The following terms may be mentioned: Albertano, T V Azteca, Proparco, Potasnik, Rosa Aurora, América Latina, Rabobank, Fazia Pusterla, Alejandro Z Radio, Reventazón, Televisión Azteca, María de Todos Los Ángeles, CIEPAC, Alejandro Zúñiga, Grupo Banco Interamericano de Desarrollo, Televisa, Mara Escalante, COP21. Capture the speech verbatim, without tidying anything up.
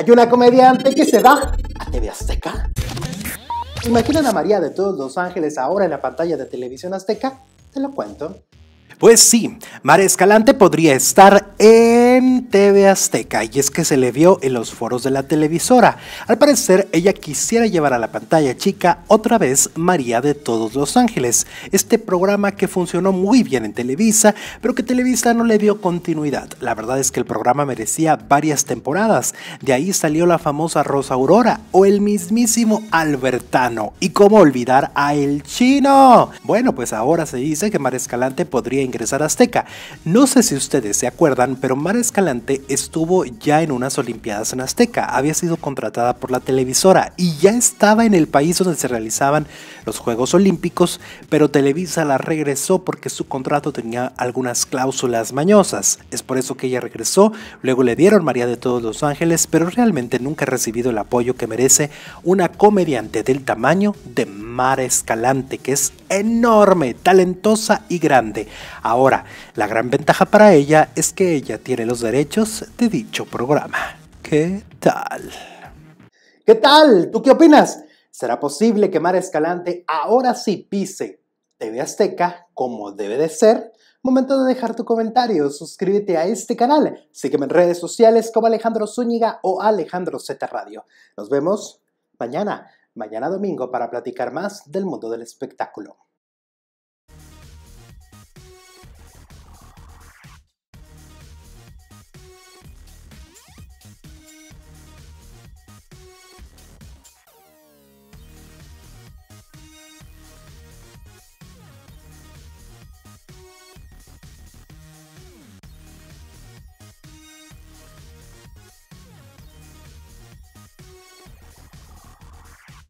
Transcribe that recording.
Hay una comediante que se va a T V Azteca. ¿Imaginan a María de Todos Los Ángeles ahora en la pantalla de Televisión Azteca? Te lo cuento. Pues sí, Mara Escalante podría estar en T V Azteca, y es que se le vio en los foros de la televisora. Al parecer, ella quisiera llevar a la pantalla chica otra vez María de Todos Los Ángeles, este programa que funcionó muy bien en Televisa, pero que Televisa no le dio continuidad. La verdad es que el programa merecía varias temporadas, de ahí salió la famosa Rosa Aurora o el mismísimo Albertano, y cómo olvidar a El Chino. Bueno, pues ahora se dice que Mara Escalante podría ingresar a Azteca. No sé si ustedes se acuerdan, pero Mara Escalante estuvo ya en unas Olimpiadas en Azteca, había sido contratada por la televisora y ya estaba en el país donde se realizaban los Juegos Olímpicos, pero Televisa la regresó porque su contrato tenía algunas cláusulas mañosas. Es por eso que ella regresó, luego le dieron María de Todos Los Ángeles, pero realmente nunca ha recibido el apoyo que merece una comediante del tamaño de Mara Escalante, que es enorme, talentosa y grande. Ahora, la gran ventaja para ella es que ella tiene los derechos de dicho programa. ¿Qué tal? ¿Qué tal? ¿Tú qué opinas? ¿Será posible que Mara Escalante ahora sí pise T V Azteca como debe de ser? Momento de dejar tu comentario, suscríbete a este canal, sígueme en redes sociales como Alejandro Zúñiga o Alejandro Z Radio. Nos vemos mañana, mañana domingo, para platicar más del mundo del espectáculo.